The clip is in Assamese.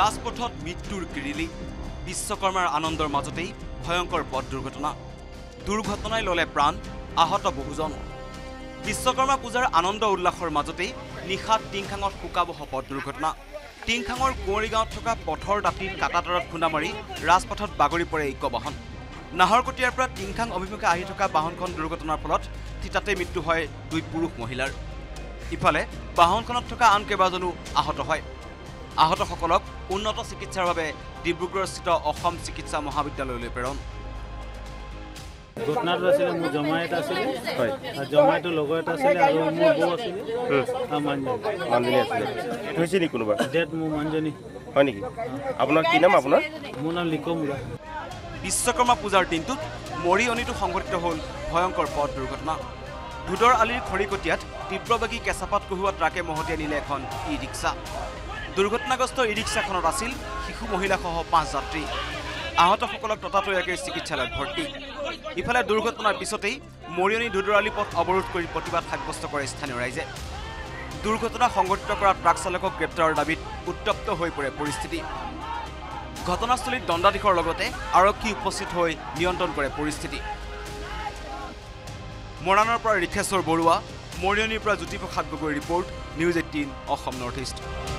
রাজপথত মৃত্যুর গ্রিলি বিশ্বকর্মার আনন্দর মাঝতেই ভয়ঙ্কর পথ দুর্ঘটনা দুর্ঘটনায় ললে প্রাণ আহত বহুজন বিশ্বকর্মা পূজার আনন্দ উল্লাসের মাজতেই নিশাত টিংখাঙত হুকাবহ পথ দুর্ঘটনা টিংখাঙৰ কোঁৰিগাঁৱত থকা পথৰ দাঁতিত কাটাতাৰত খুন্দা মাৰি ৰাজপথত বাগৰি পৰে এক বাহন নাহৰকটীয়াৰ পৰা টিংখাং অভিমুখে আহি থকা বাহনখন দুৰ্ঘটনাৰ ফলত থিতাতে মৃত্যু হয় দুই পুৰুষ মহিলাৰ ইফালে বাহনখনত থকা আন কেইবাজনো আহত হয় আহতসকলক উন্নত চিকিৎসাৰ বাবে ডিব্ৰুগড়স্থিত অসম চিকিৎসা মহাবিদ্যালয়লৈ প্ৰেৰণ ঘটনাটো আছিল মোৰ জমায়েত আছিল হয় আৰু জমায়েতৰ লগৰ এটা আছিল আৰু মোৰ বউ আছিল মানজনী আছিল হৈছে নি কোনোবা ডেট মোৰ মানজনী হয় নেকি আপোনাৰ কি নাম আপোনাৰ মোৰ নাম লিকমুৰা বিশ্বকৰ্মা পূজাৰ দিনটোত মৰিয়নিটো সংঘটিত হ'ল ভয়ংকৰ পথ দুৰ্ঘটনা ধুদৰ আলিৰ খৰিকটিয়াত তীব্ৰবাগী কেঁচাপাত কহুৱা ট্ৰাকে মহতিয়াই নিলে এখন ই ৰিক্সা দুৰ্ঘটনাগ্ৰস্ত ই ৰিক্সাখনত আছিল শিশু মহিলাসহ 5 যাত্ৰী আহতসকলক ততাতৈয়াকৈ চিকিৎসালয়ত ভৰ্তি ইফালে দুৰ্ঘটনাৰ পিছতেই মৰিয়নি ধুদৰালি পথ অৱৰোধ কৰি প্ৰতিবাদ সাব্যস্ত কৰে স্থানীয় ৰাইজে দুৰ্ঘটনা সংঘটিত কৰা ট্ৰাক চালকক গ্ৰেপ্তাৰৰ দাবীত উত্তপ্ত হৈ পৰে পৰিস্থিতি ঘটনাস্থলীত দণ্ডাধীশৰ লগতে আৰক্ষী উপস্থিত হৈ নিয়ন্ত্ৰণ কৰে পৰিস্থিতি মৰাণৰ পৰা ৰিখেশ্বৰ বৰুৱা মৰিয়নিৰ পৰা Jyotiprasad Gogoi report news 18 Assam north east